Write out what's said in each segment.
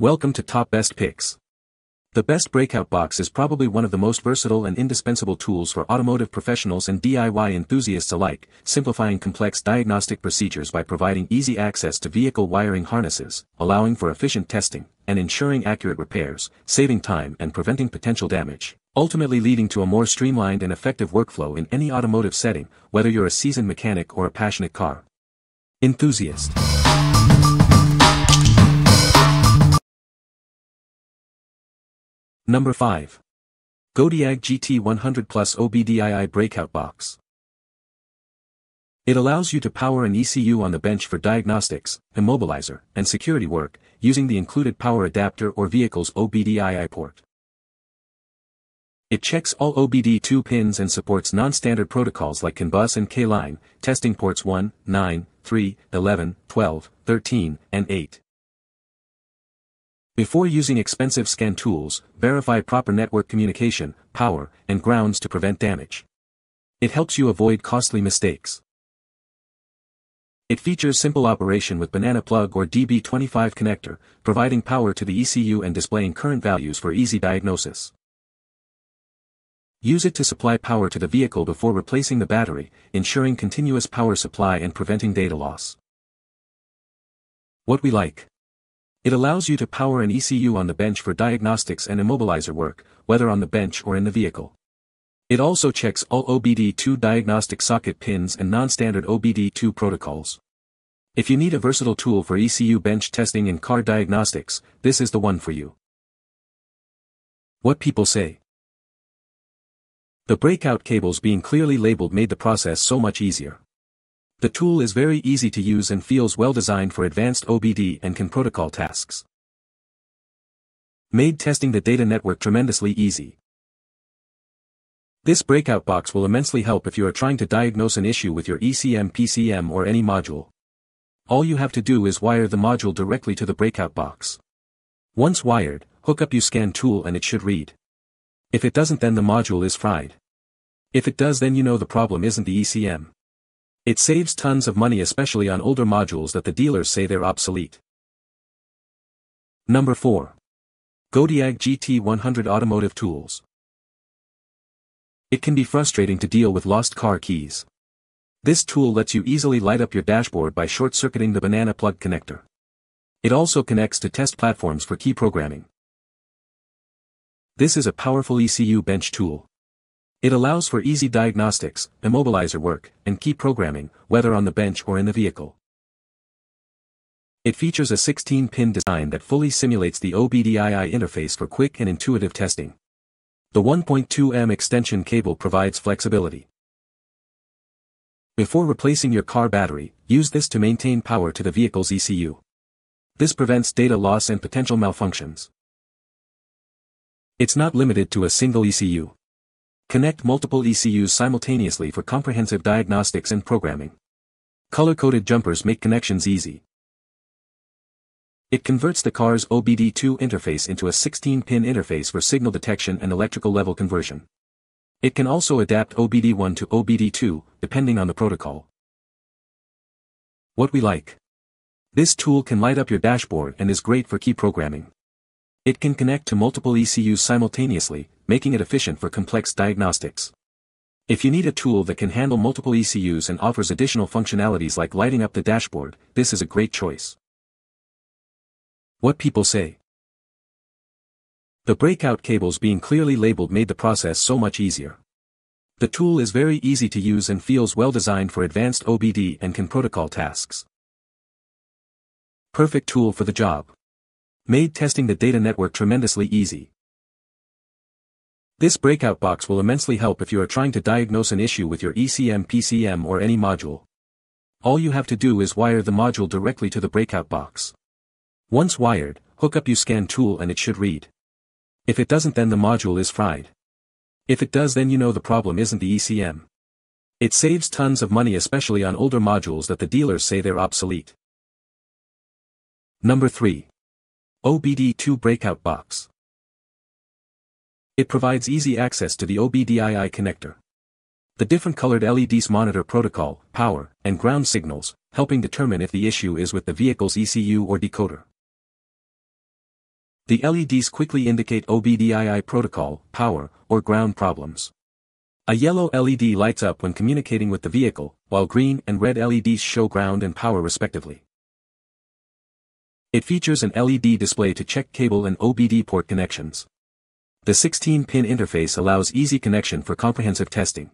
Welcome to Top Best Picks. The Best Breakout Box is probably one of the most versatile and indispensable tools for automotive professionals and DIY enthusiasts alike, simplifying complex diagnostic procedures by providing easy access to vehicle wiring harnesses, allowing for efficient testing, and ensuring accurate repairs, saving time and preventing potential damage, ultimately leading to a more streamlined and effective workflow in any automotive setting, whether you're a seasoned mechanic or a passionate car enthusiast. Number 5. Godiag GT100+ OBDII Breakout Box. It allows you to power an ECU on the bench for diagnostics, immobilizer, and security work, using the included power adapter or vehicle's OBDII port. It checks all OBD2 pins and supports non-standard protocols like CAN bus and K-line, testing ports 1, 9, 3, 11, 12, 13, and 8. Before using expensive scan tools, verify proper network communication, power, and grounds to prevent damage. It helps you avoid costly mistakes. It features simple operation with banana plug or DB25 connector, providing power to the ECU and displaying current values for easy diagnosis. Use it to supply power to the vehicle before replacing the battery, ensuring continuous power supply and preventing data loss. What we like. It allows you to power an ECU on the bench for diagnostics and immobilizer work, whether on the bench or in the vehicle. It also checks all OBD2 diagnostic socket pins and non-standard OBD2 protocols. If you need a versatile tool for ECU bench testing and car diagnostics, this is the one for you. What people say. The breakout cables being clearly labeled made the process so much easier. The tool is very easy to use and feels well designed for advanced OBD and CAN protocol tasks. Made testing the data network tremendously easy. This breakout box will immensely help if you are trying to diagnose an issue with your ECM, PCM or any module. All you have to do is wire the module directly to the breakout box. Once wired, hook up your scan tool and it should read. If it doesn't, then the module is fried. If it does, then you know the problem isn't the ECM. It saves tons of money, especially on older modules that the dealers say they're obsolete. Number 4. Godiag GT100 Automotive Tools. It can be frustrating to deal with lost car keys. This tool lets you easily light up your dashboard by short-circuiting the banana plug connector. It also connects to test platforms for key programming. This is a powerful ECU bench tool. It allows for easy diagnostics, immobilizer work, and key programming, whether on the bench or in the vehicle. It features a 16-pin design that fully simulates the OBDII interface for quick and intuitive testing. The 1.2mm extension cable provides flexibility. Before replacing your car battery, use this to maintain power to the vehicle's ECU. This prevents data loss and potential malfunctions. It's not limited to a single ECU. Connect multiple ECUs simultaneously for comprehensive diagnostics and programming. Color-coded jumpers make connections easy. It converts the car's OBD2 interface into a 16-pin interface for signal detection and electrical level conversion. It can also adapt OBD1 to OBD2, depending on the protocol. What we like. This tool can light up your dashboard and is great for key programming. It can connect to multiple ECUs simultaneously, making it efficient for complex diagnostics. If you need a tool that can handle multiple ECUs and offers additional functionalities like lighting up the dashboard, this is a great choice. What people say. The breakout cables being clearly labeled made the process so much easier. The tool is very easy to use and feels well designed for advanced OBD and CAN protocol tasks. Perfect tool for the job. Made testing the data network tremendously easy. This breakout box will immensely help if you are trying to diagnose an issue with your ECM, PCM or any module. All you have to do is wire the module directly to the breakout box. Once wired, hook up your scan tool and it should read. If it doesn't, then the module is fried. If it does, then you know the problem isn't the ECM. It saves tons of money, especially on older modules that the dealers say they're obsolete. Number 3. OBD2 Breakout Box. It provides easy access to the OBDII connector. The different colored LEDs monitor protocol, power, and ground signals, helping determine if the issue is with the vehicle's ECU or decoder. The LEDs quickly indicate OBDII protocol, power, or ground problems. A yellow LED lights up when communicating with the vehicle, while green and red LEDs show ground and power respectively. It features an LED display to check cable and OBD port connections. The 16-pin interface allows easy connection for comprehensive testing.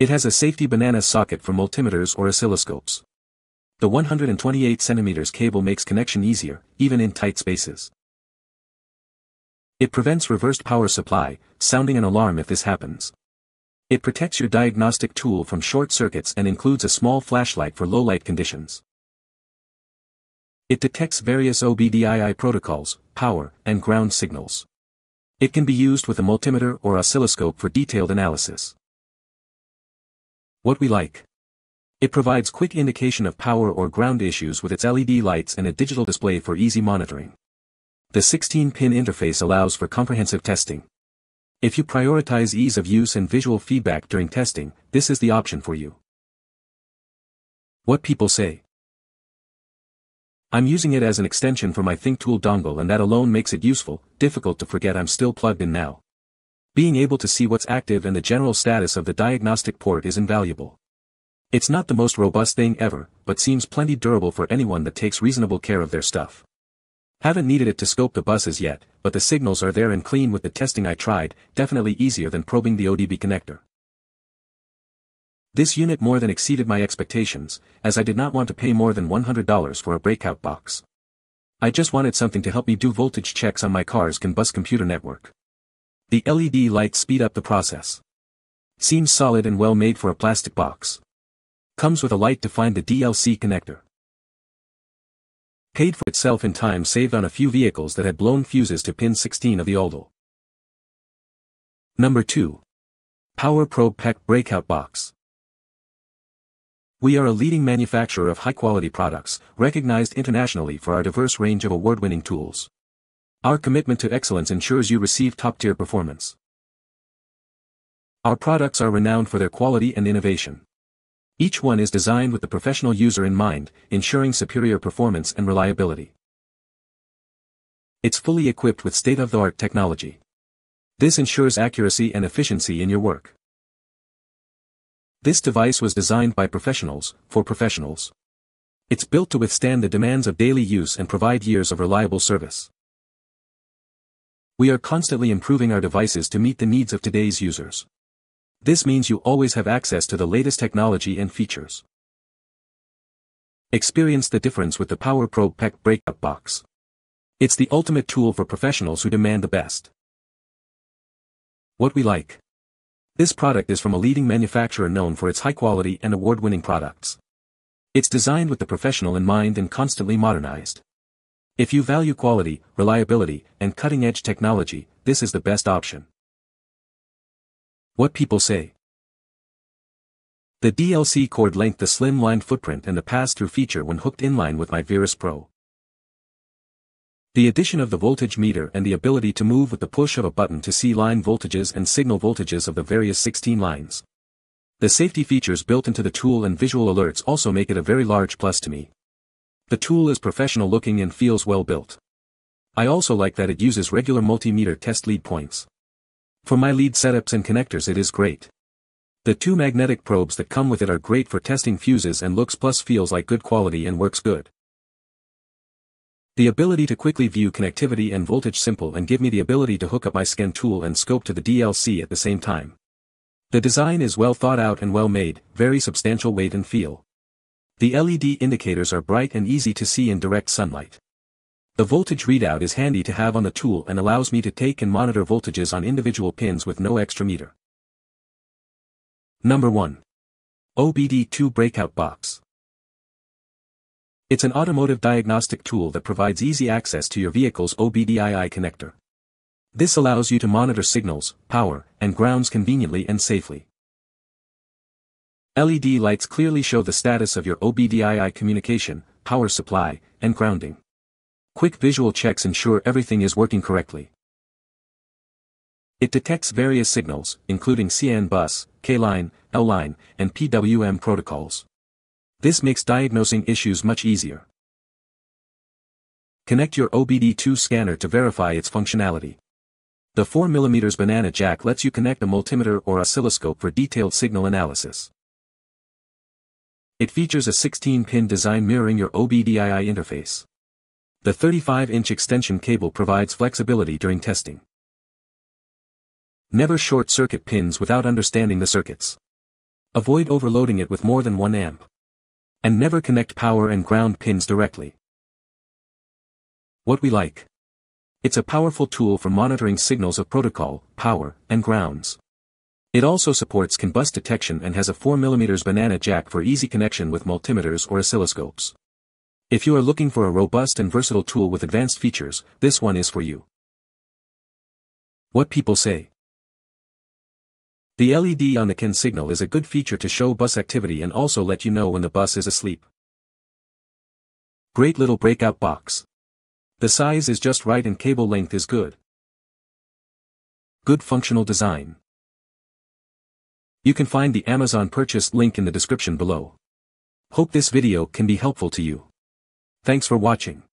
It has a safety banana socket for multimeters or oscilloscopes. The 128 cm cable makes connection easier, even in tight spaces. It prevents reversed power supply, sounding an alarm if this happens. It protects your diagnostic tool from short circuits and includes a small flashlight for low-light conditions. It detects various OBDII protocols, power, and ground signals. It can be used with a multimeter or oscilloscope for detailed analysis. What we like. It provides quick indication of power or ground issues with its LED lights and a digital display for easy monitoring. The 16-pin interface allows for comprehensive testing. If you prioritize ease of use and visual feedback during testing, this is the option for you. What people say. I'm using it as an extension for my ThinkTool dongle, and that alone makes it useful, difficult to forget I'm still plugged in now. Being able to see what's active and the general status of the diagnostic port is invaluable. It's not the most robust thing ever, but seems plenty durable for anyone that takes reasonable care of their stuff. Haven't needed it to scope the buses yet, but the signals are there and clean with the testing I tried, definitely easier than probing the ODB connector. This unit more than exceeded my expectations, as I did not want to pay more than $100 for a breakout box. I just wanted something to help me do voltage checks on my car's CAN bus computer network. The LED lights speed up the process. Seems solid and well made for a plastic box. Comes with a light to find the DLC connector. Paid for itself in time saved on a few vehicles that had blown fuses to pin 16 of the Aldol. Number 2. Power Probe PPECB Breakout Box. We are a leading manufacturer of high-quality products, recognized internationally for our diverse range of award-winning tools. Our commitment to excellence ensures you receive top-tier performance. Our products are renowned for their quality and innovation. Each one is designed with the professional user in mind, ensuring superior performance and reliability. It's fully equipped with state-of-the-art technology. This ensures accuracy and efficiency in your work. This device was designed by professionals, for professionals. It's built to withstand the demands of daily use and provide years of reliable service. We are constantly improving our devices to meet the needs of today's users. This means you always have access to the latest technology and features. Experience the difference with the Power Probe PPECB Breakout Box. It's the ultimate tool for professionals who demand the best. What we like. This product is from a leading manufacturer known for its high quality and award-winning products. It's designed with the professional in mind and constantly modernized. If you value quality, reliability, and cutting-edge technology, this is the best option. What people say. The DLC cord length, the slim-lined footprint, and the pass-through feature when hooked inline with my Verus Pro. The addition of the voltage meter and the ability to move with the push of a button to see line voltages and signal voltages of the various 16 lines. The safety features built into the tool and visual alerts also make it a very large plus to me. The tool is professional looking and feels well built. I also like that it uses regular multimeter test lead points. For my lead setups and connectors it is great. The two magnetic probes that come with it are great for testing fuses and looks plus feels like good quality and works good. The ability to quickly view connectivity and voltage simple and give me the ability to hook up my scan tool and scope to the DLC at the same time. The design is well thought out and well made, very substantial weight and feel. The LED indicators are bright and easy to see in direct sunlight. The voltage readout is handy to have on the tool and allows me to take and monitor voltages on individual pins with no extra meter. Number 1. OBD2 Breakout Box. It's an automotive diagnostic tool that provides easy access to your vehicle's OBDII connector. This allows you to monitor signals, power, and grounds conveniently and safely. LED lights clearly show the status of your OBDII communication, power supply, and grounding. Quick visual checks ensure everything is working correctly. It detects various signals, including CN bus, K-line, L-line, and PWM protocols. This makes diagnosing issues much easier. Connect your OBD2 scanner to verify its functionality. The 4mm banana jack lets you connect a multimeter or oscilloscope for detailed signal analysis. It features a 16-pin design mirroring your OBD2 interface. The 35-inch extension cable provides flexibility during testing. Never short-circuit pins without understanding the circuits. Avoid overloading it with more than 1 amp. And never connect power and ground pins directly. What we like. It's a powerful tool for monitoring signals of protocol, power, and grounds. It also supports CAN bus detection and has a 4mm banana jack for easy connection with multimeters or oscilloscopes. If you are looking for a robust and versatile tool with advanced features, this one is for you. What people say. The LED on the CAN signal is a good feature to show bus activity and also let you know when the bus is asleep. Great little breakout box. The size is just right and cable length is good. Good functional design. You can find the Amazon purchase link in the description below. Hope this video can be helpful to you. Thanks for watching.